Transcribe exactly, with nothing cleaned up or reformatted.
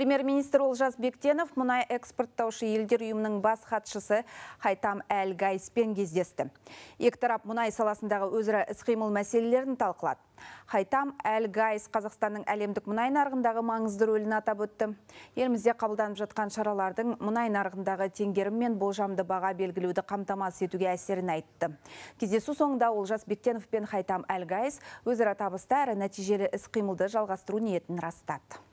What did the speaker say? Премьер-министр Олжас Бектенов мұнай экспорттаушы елдер ұйымының бас хатшысы Хайтам Әл-Гайспен кездесті. Екі тарап мұнай саласындағы өзара іс-қимыл мәселелерін талқылады. Хайтам Әл-Гайс Қазақстанның әлемдік мұнай нарығындағы маңызды рөлін атап өтті. Елімізде қабылданып жатқан шаралардың мұнай нарығындағы теңгерім мен болжамды баға белгілеуді қамтамасыз етуге әсерін айтты. Кездесу соңында Олжас Бектенов пен Хайтам Әл-Гайс өзара табысты әрі нәтижелі іс-қимылды жалғастыру ниетін растады.